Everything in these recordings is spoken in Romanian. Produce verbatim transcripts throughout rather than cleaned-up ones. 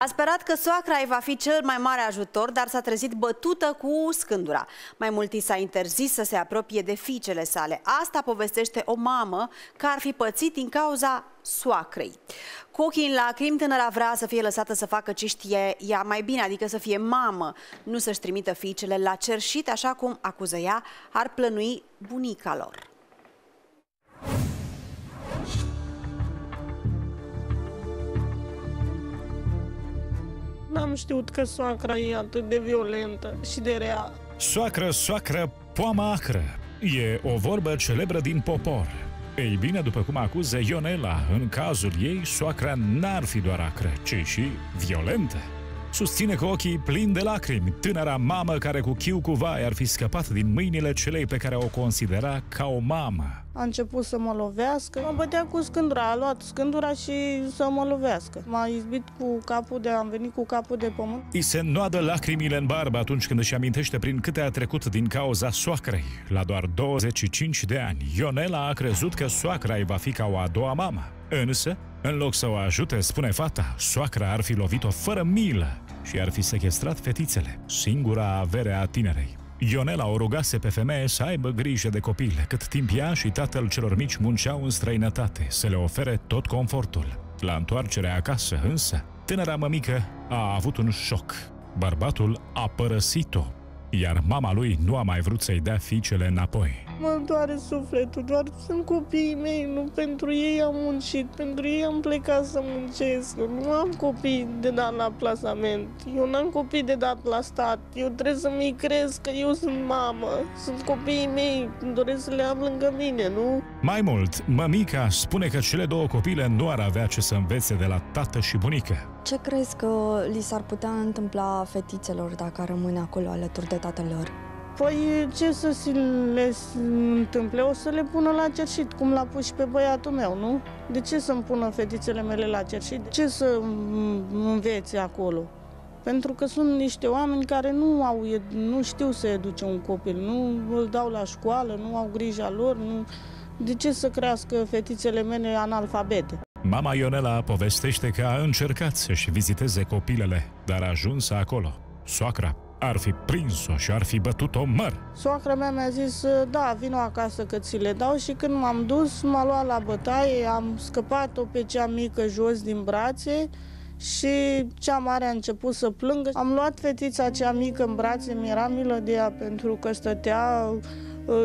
A sperat că soacra-i va fi cel mai mare ajutor, dar s-a trezit bătută cu scândura. Mai mult i s-a interzis să se apropie de fiicele sale. Asta povestește o mamă care ar fi pățit din cauza soacrei. Cu ochii în lacrimi, tânăra vrea să fie lăsată să facă ce știe ea mai bine, adică să fie mamă, nu să-și trimită fiicele la cerșit, așa cum, acuză ea, ar plănui bunica lor. N-am știut că soacra e atât de violentă și de rea. Soacră, soacră, poama acră. E o vorbă celebră din popor. Ei bine, după cum acuză Ionela, în cazul ei, soacra n-ar fi doar acră, ci și violentă. Susține cu ochii plini de lacrimi tânăra mamă care cu chiu cu vai ar fi scăpat din mâinile celei pe care o considera ca o mamă. A început să mă lovească, mă bătea cu scândura, a luat scândura și să mă lovească. M-a izbit cu capul de, am venit cu capul de pământ. I se înnoadă lacrimile în barbă atunci când își amintește prin câte a trecut din cauza soacrei. La doar douăzeci și cinci de ani, Ionela a crezut că soacra-i va fi ca o a doua mamă. Însă, în loc să o ajute, spune fata, soacra ar fi lovit-o fără milă și ar fi sechestrat fetițele, singura avere a tinerei. Ionela o rugase pe femeie să aibă grijă de copile, cât timp ea și tatăl celor mici munceau în străinătate, să le ofere tot confortul. La întoarcerea acasă, însă, tânăra mămică a avut un șoc. Bărbatul a părăsit-o, iar mama lui nu a mai vrut să-i dea fiicele înapoi. Mă doare sufletul, doar sunt copiii mei, nu pentru ei am muncit, pentru ei am plecat să muncesc. Nu am copii de dat la plasament, eu n-am copii de dat la stat, eu trebuie să-mi cresc că eu sunt mamă, sunt copiii mei, îmi doresc să le am lângă mine, nu? Mai mult, mămica spune că cele două copile nu ar avea ce să învețe de la tată și bunică. Ce crezi că li s-ar putea întâmpla fetițelor dacă rămâne acolo alături de tatăl lor? Păi ce să le întâmple? O să le pună la cerșit, cum l-a pus și pe băiatul meu, nu? De ce să-mi pună fetițele mele la cerșit? Ce să învețe acolo? Pentru că sunt niște oameni care nu, au, nu știu să educe un copil, nu îl dau la școală, nu au grija lor, nu... De ce să crească fetițele mele analfabete? Mama Ionela povestește că a încercat să-și viziteze copilele, dar a ajuns acolo. Soacra ar fi prins-o și ar fi bătut-o în măr. Soacra mea mi-a zis, da, vino acasă că ți le dau, și când m-am dus, m-a luat la bătaie, am scăpat-o pe cea mică jos din brațe și cea mare a început să plângă. Am luat fetița cea mică în brațe, mi-era milă de ea pentru că stătea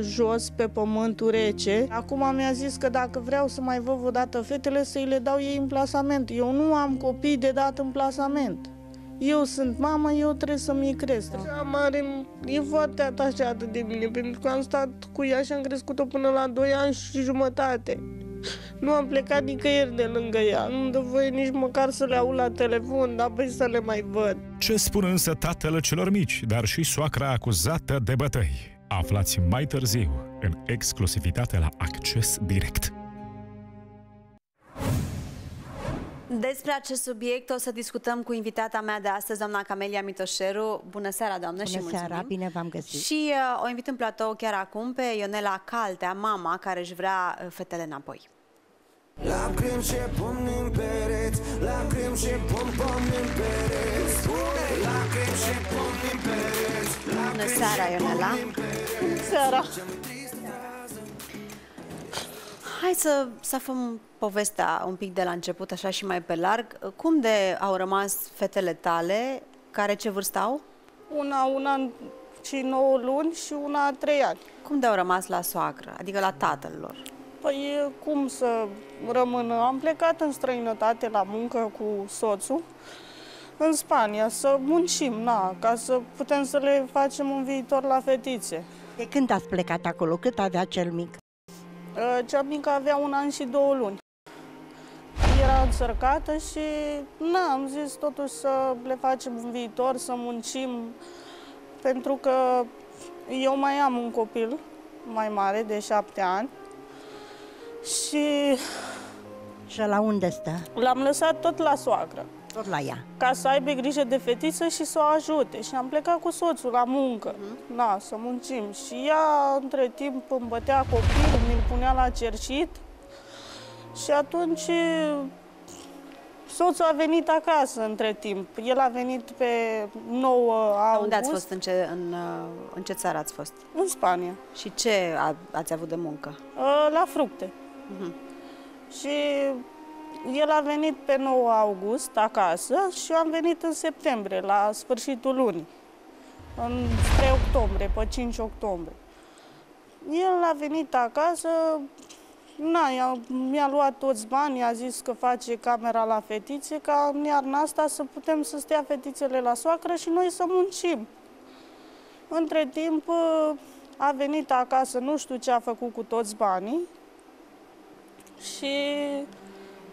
jos pe pământul rece. Acum mi-a zis că dacă vreau să mai văd odată fetele, să-i le dau ei în plasament. Eu nu am copii de dat în plasament. Eu sunt mama, eu trebuie să-mi cresc. Cea mare e foarte atașată de mine, pentru că am stat cu ea și am crescut-o până la doi ani și jumătate. Nu am plecat nicăieri de lângă ea. Nu-mi dă voie nici măcar să le aud la telefon, dar apoi să le mai văd. Ce spun însă tatăl celor mici, dar și soacra acuzată de bătăi? Aflați mai târziu, în exclusivitate la Acces Direct. Despre acest subiect o să discutăm cu invitata mea de astăzi, doamna Camelia Mitoșeru. Bună seara, doamnă, și mulțumim. Bună seara, bine v-am găsit. Și uh, o invit în platou chiar acum pe Ionela Caltea, mama care își vrea fetele înapoi. Lacrimi și pumni în pereți, lacrimi și pumni în pereți. Lacrimi și pumni în pereți. Bună seara, Ionela. Bună seara. Hai să, să facem povestea un pic de la început, așa și mai pe larg. Cum de au rămas fetele tale? Care ce vârstă au? Una, un an și nouă luni și una trei ani. Cum de au rămas la soacră, adică la tatăl lor? Păi cum să rămână? Am plecat în străinătate la muncă cu soțul, în Spania, să muncim, na, ca să putem să le facem un viitor la fetițe. De când ați plecat acolo? Cât avea cel mic? Cea mică avea un an și două luni. Era înțărcată și na, am zis totuși să le facem un viitor, să muncim, pentru că eu mai am un copil mai mare, de șapte ani. Și... Și la unde stă? L-am lăsat tot la soacră. Tot la ea. Ca să aibă grijă de fetiță și să o ajute. Și am plecat cu soțul la muncă, uh-huh. Na, să muncim. Și ea, între timp, îmi bătea copilul, mi-l punea la cerșit. Și atunci Soțul a venit acasă între timp. El a venit pe nouă august. Unde ați fost? În ce, în, în ce țară ați fost? În Spania. Și ce a, ați avut de muncă? La fructe. Uh-huh. Și el a venit pe nouă august acasă și eu am venit în septembrie, la sfârșitul lunii, în, spre octombrie, pe cinci octombrie. El a venit acasă, mi-a luat toți banii, a zis că face camera la fetițe, ca în iarna asta să putem să stea fetițele la soacră și noi să muncim. Între timp a venit acasă, nu știu ce a făcut cu toți banii și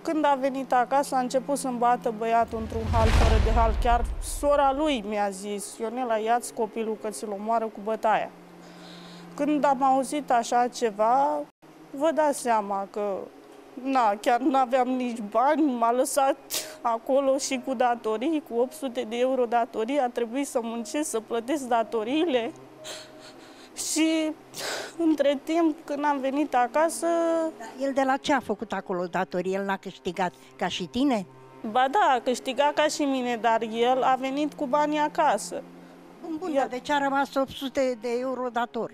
când a venit acasă a început să-mi bată băiatul într-un hal fără de hal. Chiar sora lui mi-a zis, Ionela, ia-ți copilul că ți-l omoară cu bătaia. Când am auzit așa ceva, vă dați seama că na, chiar nu aveam nici bani, m-a lăsat acolo și cu datorii, cu opt sute de euro datorii, a trebuit să muncesc, să plătesc datoriile. Și între timp, când am venit acasă... El de la ce a făcut acolo datorii? El n-a câștigat ca și tine? Ba da, a câștigat ca și mine, dar el a venit cu banii acasă. Bun, dar de ce a rămas opt sute de euro dator?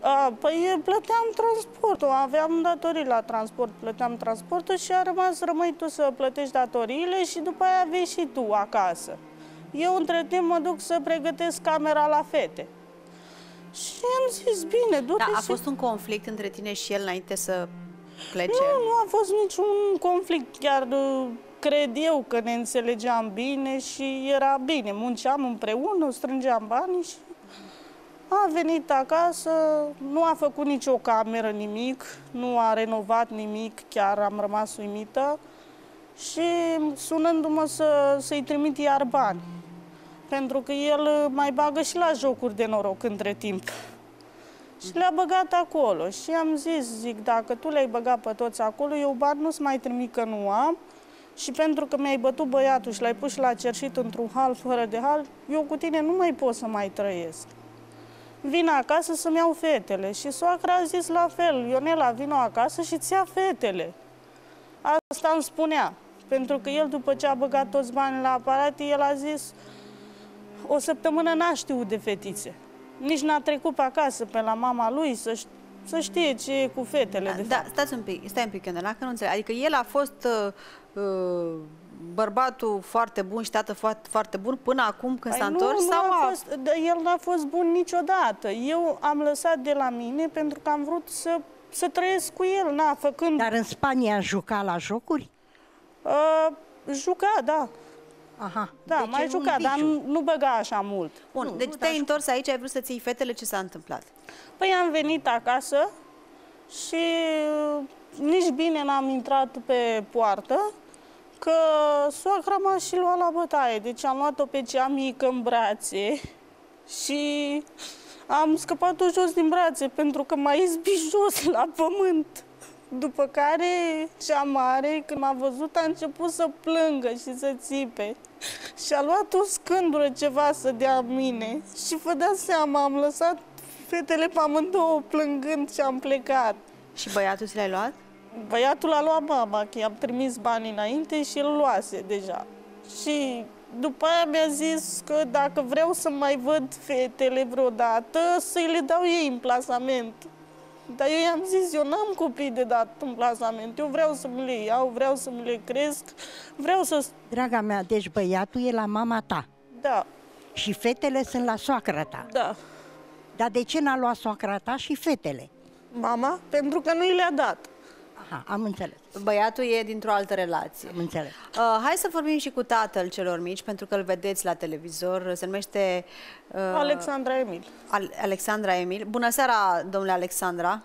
A, păi plăteam transportul, aveam datorii la transport, plăteam transportul și a rămas, rămâi tu să plătești datoriile și după aia vii și tu acasă. Eu între timp mă duc să pregătesc camera la fete. Și am zis, bine, du-te. Da, a fost și... un conflict între tine și el înainte să plece? Nu, nu a fost niciun conflict, chiar cred eu că ne înțelegeam bine și era bine. Munceam împreună, strângeam banii și... A venit acasă, nu a făcut nicio cameră, nimic, nu a renovat nimic, chiar am rămas uimită și sunându-mă să, să-i trimit iar bani, pentru că el mai bagă și la jocuri de noroc între timp. Și le-a băgat acolo și am zis, zic, dacă tu le-ai băgat pe toți acolo, eu bani nu-ți mai trimit că nu am și pentru că mi-ai bătut băiatul și l-ai pus și la cerșit într-un hal fără de hal, eu cu tine nu mai pot să mai trăiesc. Vin acasă să-mi iau fetele. Și soacra a zis la fel, Ionela, vină acasă și ți ia fetele. Asta îmi spunea, pentru că el după ce a băgat toți banii la aparat, el a zis, o săptămână n-a știut de fetițe. Nici n-a trecut pe acasă, pe la mama lui, să, șt să știe ce e cu fetele. Da, de da stați un pic, stai un pic, Ionela, că nu înțeleg. Adică el a fost... Uh, uh... bărbatul foarte bun și tată foarte, foarte bun până acum când s-a întors? Nu, sau nu a fost, el n-a fost bun niciodată. Eu am lăsat de la mine pentru că am vrut să, să trăiesc cu el. Na, făcând... Dar în Spania juca la jocuri? Uh, juca, da. Aha. Da, deci mai juca, dar nu băga așa mult. Bun, nu, deci te-ai întors aici, ai vrut să ții fetele, ce s-a întâmplat? Păi am venit acasă și nici bine n-am intrat pe poartă, că soacra m-a și luat la bătaie, deci am luat-o pe cea mică în brațe și am scăpat-o jos din brațe pentru că m-a izbit jos la pământ. După care cea mare, când m-a văzut, a început să plângă și să țipe și a luat o scândură ceva să dea mine și vă dați seama, am lăsat fetele pe amândouă plângând și am plecat. Și băiatul ți l-ai luat? Băiatul a luat mama, că i-am trimis banii înainte și îl luase deja. Și după aia mi-a zis că dacă vreau să mai văd fetele vreodată, să-i le dau ei în plasament. Dar eu i-am zis, eu n-am copii de dat în plasament, eu vreau să-mi le iau, vreau să-mi le cresc, vreau să... Draga mea, deci băiatul e la mama ta. Da. Și fetele sunt la soacra ta. Da. Dar de ce n-a luat soacra ta și fetele? Mama, pentru că nu i le-a dat. Ha, am înțeles. Băiatul e dintr-o altă relație. Am înțeles. Uh, hai să vorbim și cu tatăl celor mici, pentru că îl vedeți la televizor. Se numește... Uh, Alexandra Emil. Al Alexandra Emil. Bună seara, domnule Alexandra.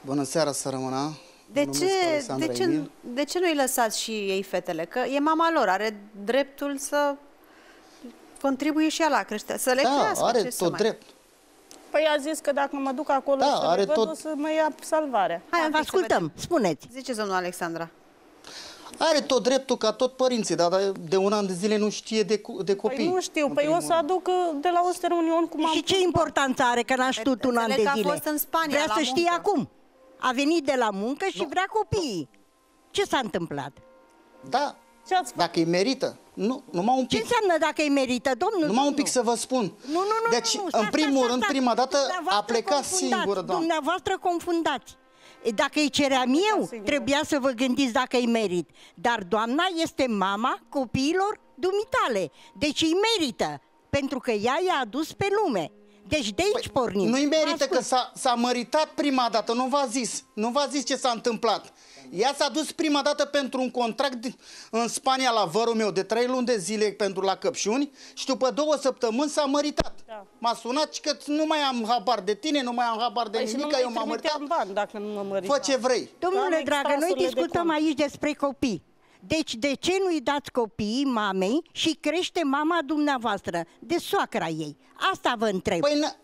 Bună seara, sărămâna. De ce, de, ce, de ce nu-i lăsați și ei fetele? Că e mama lor, are dreptul să contribuie și ea la creștere. Să le da, crească, are tot mai... drept. Păi a zis că dacă mă duc acolo da, să le văd, tot... o să mă ia salvarea. Hai, vă ascultăm, spuneți. Ziceți, domnul Alexandra. Are tot dreptul ca tot părinții, dar de un an de zile nu știe de, co de copii. Păi nu știu, păi o să aduc de la o reuniune cu mama. Și ce importanță are că n-a știut un an de zile? Fost în Spania, vrea la să știe acum. A venit de la muncă și nu. Vrea copiii. Ce s-a întâmplat? Da. Dacă e merită. Nu, numai un pic. Ce înseamnă dacă e merită, domnul? Numai nu, un pic să vă spun. Nu, nu, nu. Deci, nu, nu, în primul asta, rând, asta, prima dată a plecat singură, doamnă. Dumneavoastră confundați. Dacă îi ceream eu, trebuia să vă gândiți dacă îi merit. Dar doamna este mama copiilor dumitale. Deci îi merită. Pentru că ea i-a adus pe lume. Deci de aici păi, pornim. Nu-i merită că s-a măritat prima dată. Nu v-a zis. Nu v-a zis ce s-a întâmplat. Ea s-a dus prima dată pentru un contract în Spania la vărul meu de trei luni de zile pentru la căpșuni și după două săptămâni s-a măritat. Da. M-a sunat și că nu mai am habar de tine, nu mai am habar de păi nimic, eu m-am măritat. Bani, dacă nu mă mărita. Fă ce vrei. Domnule dragă, noi discutăm aici despre copii. Deci de ce nu-i dați copiii mamei și crește mama dumneavoastră de soacra ei? Asta vă întreb. Păi,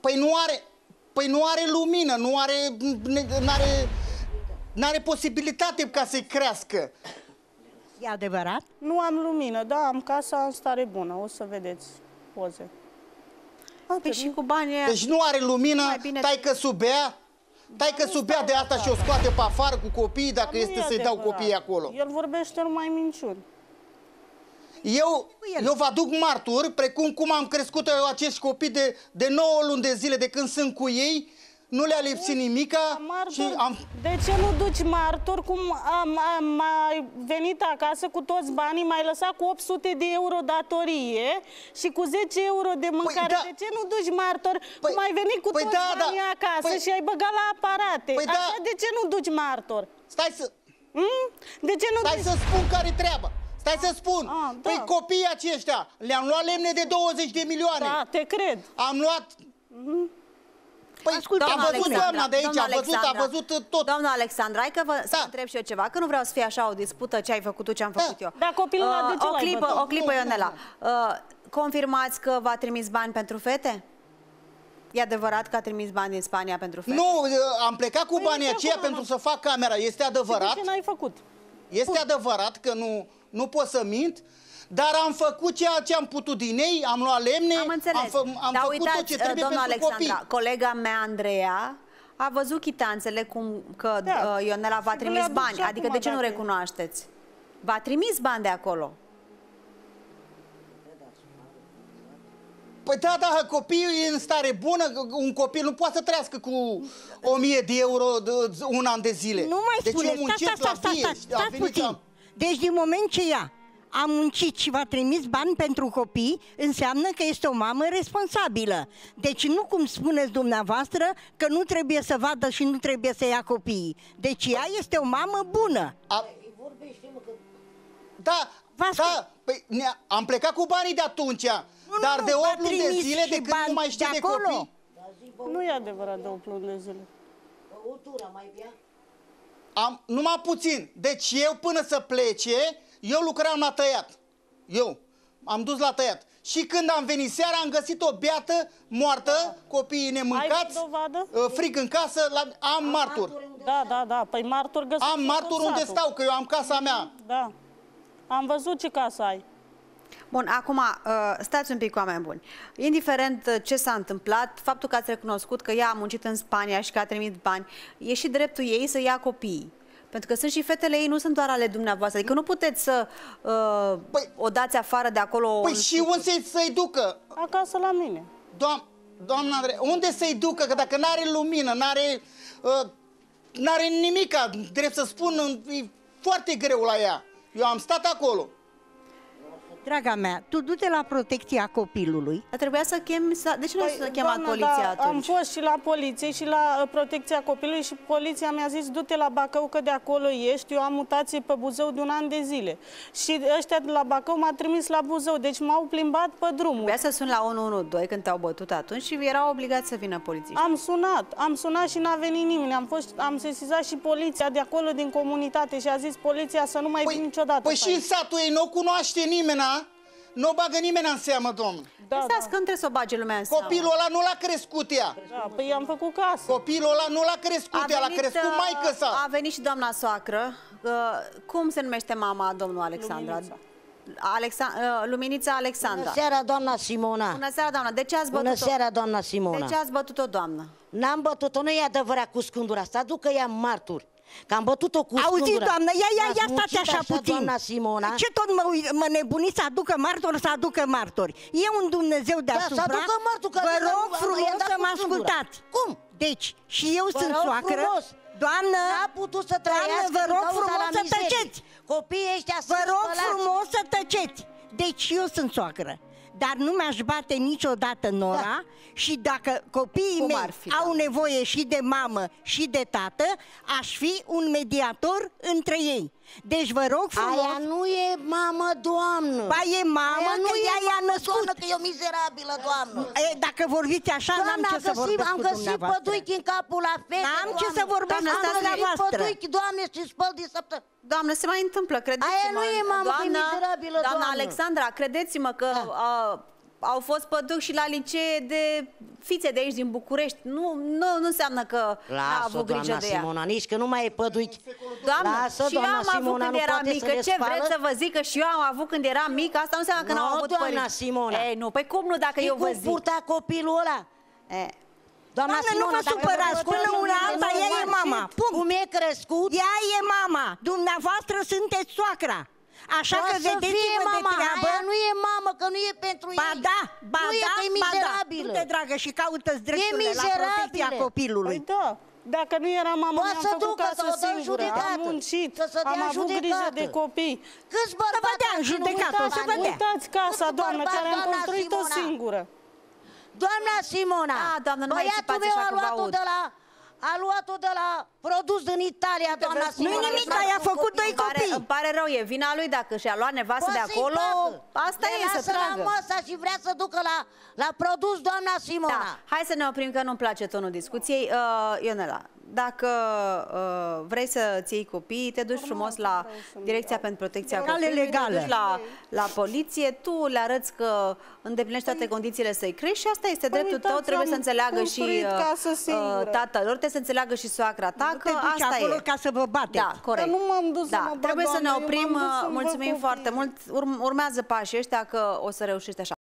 păi, nu, are, păi nu are lumină, nu are... N-are, n-are posibilitate ca să-i crească. E adevărat? Nu am lumină, da, am casa în stare bună. O să vedeți poze. Păi și cu banii aia... Deci nu are lumină, taică subea. Taică subea de asta și o scoate pe afară cu copiii dacă este să-i dau copiii acolo. El vorbește numai minciuni. Eu, eu vă aduc marturi, precum cum am crescut eu acești copii de, de nouă luni de zile de când sunt cu ei. Nu le-a lipsit nimica martor, și am... De ce nu duci martor? Cum am, am, am venit acasă cu toți banii, m-ai lăsat cu opt sute de euro datorie și cu zece euro de mâncare. Păi, da. De ce nu duci martor? Păi, cum ai venit cu păi, toți da, banii da. acasă păi, și ai băgat la aparate. Păi, Așa, da. De ce nu duci martor? Stai să... Hmm? De ce nu Stai duci... să spun care-i treaba. Stai să spun, a, da. Păi copiii aceștia le-am luat lemne de douăzeci de milioane. Da, te cred. Am luat... Mm-hmm. Păi, ascultă-mă, a văzut doamna de aici, a văzut, a văzut tot. Doamna Alexandra, hai că vă da. să întreb și eu ceva, că nu vreau să fie așa o dispută ce ai făcut tu, ce am făcut da. eu. Da, copilul uh, de ce o clipă, o clipă, Ionela. Uh, confirmați că v-a trimis bani pentru fete? E adevărat că a trimis bani din Spania pentru fete? Nu, am plecat cu păi banii aceia pentru am... să fac camera, este adevărat. Ce n-ai făcut? Este Pur. adevărat că nu, nu pot să mint. Dar am făcut ceea ce am putut din ei, am luat lemne, am, am, fă, am făcut uitați, tot ce trebuie pentru Alexandra, copii. Colega mea, Andreea, a văzut chitanțele cum că da. uh, Ionela v-a trimis bani. Adică de ce nu recunoașteți? V-a trimis bani de acolo. Păi da, da, copiii e în stare bună, un copil nu poate să trăiască cu o mie de euro de, un an de zile. Nu mai deci spuneți, muncesc la fie. Deci din moment ce ea a muncit și v-a trimis bani pentru copii, înseamnă că este o mamă responsabilă. Deci nu cum spuneți dumneavoastră că nu trebuie să vadă și nu trebuie să ia copiii. Deci ea este o mamă bună. A... Da, da, păi, am plecat cu banii de atunci, nu, dar nu, de opt luni de zile de când nu mai știe de, de copii. Nu e adevărat de opt luni de zile. Băutura mai bea? Am, numai puțin. Deci eu până să plece... Eu lucram la tăiat. Eu am dus la tăiat. Și când am venit seara, am găsit o beată moartă, copiii nemâncați, frig în casă, la... am, am marturi. Da, da, da. Păi marturi găsesc. Am marturi unde stau, că eu am casa mea. Da. Am văzut ce casă ai. Bun, acum stați un pic, oameni buni. Indiferent ce s-a întâmplat, faptul că ați recunoscut că ea a muncit în Spania și că a trimis bani, e și dreptul ei să ia copiii. Pentru că sunt și fetele ei, nu sunt doar ale dumneavoastră. Adică nu puteți să uh, păi, o dați afară de acolo... Păi și unde să-i ducă? Acasă la mine. Doam, doamna Andrei, unde să-i ducă? Că dacă n-are lumină, n-are uh, n-are nimica, drept să spun, e foarte greu la ea. Eu am stat acolo. Draga mea, tu du-te la protecția copilului. A trebuia să chem... Să... De ce nu păi, să chemat doamna, poliția atunci? Am fost și la poliție și la protecția copilului și poliția mi-a zis du-te la Bacău că de acolo ești. Eu am mutație pe Buzău de un an de zile. Și ăștia de la Bacău m-a trimis la Buzău, deci m-au plimbat pe drumul. Trebuia să sun la unu unu doi când te-au bătut atunci și erau obligați să vină polițiști. Am sunat, am sunat și n-a venit nimeni. Am, fost, am sesizat și poliția de acolo din comunitate și a zis poliția să nu mai păi, vin niciodată. Păi și în satul ei nu cunoaște nimeni. Nu o bagă nimeni în seamă, domnule. Da, da. Când trebuie să o bage lumea în seamă. Copilul ăla nu l-a crescut ea. Da, păi am făcut casă. Copilul ăla nu l-a crescut ea, l-a crescut maică sa. A venit și doamna soacră. Uh, cum se numește mama, domnul Alexandra? Luminița. Alexa uh, Luminița Alexandra. Bună seara, doamna Simona. Bună seara, doamna. De ce ați bătut-o? Bună seara, doamna Simona. De ce ați bătut-o, doamnă? N-am bătut-o, nu e adevărat cu scândura asta. Aducă ea marturi. Că am bătut-o cu auzi, scundura. Doamnă, ia, ia, ia, stați așa, așa puțin. Doamna Simona. Ce tot mă, mă nebuniți să aducă martori, să aducă martori? E un Dumnezeu deasupra. Da, martori, vă rog frumos să mă ascultați. Cum? Deci, și eu vă sunt soacră. Frumos. Doamnă, putut să doamnă, vă rog frumos să tăceți. Copiii ăștia vă sunt rog spălați. Frumos să tăceți. Deci, eu sunt soacră. Dar nu mi-aș bate niciodată nora da. Și dacă copiii cum mei fi, au da. Nevoie și de mamă și de tată, aș fi un mediator între ei. Deci vă rog frumos... Aia nu e mamă, doamnă! Ba e mamă, aia că ea i-a născut! Doamnă, că e o mizerabilă, doamnă! E, dacă vorbiți așa, n-am ce să vorbesc am găsit păduichi în capul la fete, n-am ce să vorbesc cu dumneavoastră! Doamne, și spăl din săptămână! Doamne, se mai întâmplă, credeți-mă! Aia nu e mamă, doamnă, e mizerabilă, doamnă! Doamna Alexandra, credeți-mă că... A, au fost păduchi și la licee de fițe de aici, din București. Nu, nu, nu înseamnă că a avut grijă de ea. Simona, nici că nu mai e păduchi. Doamnă, lasă, și eu am Simona, avut când era mică. Ce vreți să vă zic că și eu am avut când era mică? Asta nu înseamnă că n-am avut părinți. Simona. Ei, nu, păi cum nu dacă e eu vă zic? Purta copilul ăla? E. Doamna, doamna Simona, nu vă supărați, până una alta, ea e mama. Cum e crescut? Ea e mama. Dumneavoastră sunteți soacra. Așa o că vedeți-vă de treabă. Aia nu e mamă, că nu e pentru ba ei. Da, ba nu da, e ba da, du-te, dragă, și caută-ți drepturile la protecția copilului. Păi da, dacă nu era mamă, mi-am făcut casă singură, am muncit, am avut grijă de copii. Câți bărbați ați învățat? Să uitați casa, doamnă, care am construit-o singură. Doamna Simona, băiatul meu a luat-o de la... A luat-o de la produs din Italia, doamna Simona. Nu-i nimic, dar i-a făcut doi copii. Îmi pare rău, e vina lui dacă și-a luat nevastă de acolo. Asta e, să tragă. Le lasă la masa și vrea să ducă la, la produs, doamna Simona. Da. Hai să ne oprim, că nu-mi place tonul discuției. Uh, Ionela, dacă uh, vrei să-ți iei copiii, te duci frumos la Direcția pentru Protecția Copiilor, te duci la, la poliție, tu le arăți că îndeplinești toate condițiile să-i crești și asta este dreptul tău, trebuie să înțeleagă și uh, tatăl lor, trebuie să înțeleagă și soacra ta că asta e. Ca să vă bateți. Da, corect. Nu m-am dus să mă bat, doamne, trebuie să ne oprim, mulțumim foarte mult, urmează pașii ăștia că o să reușești așa.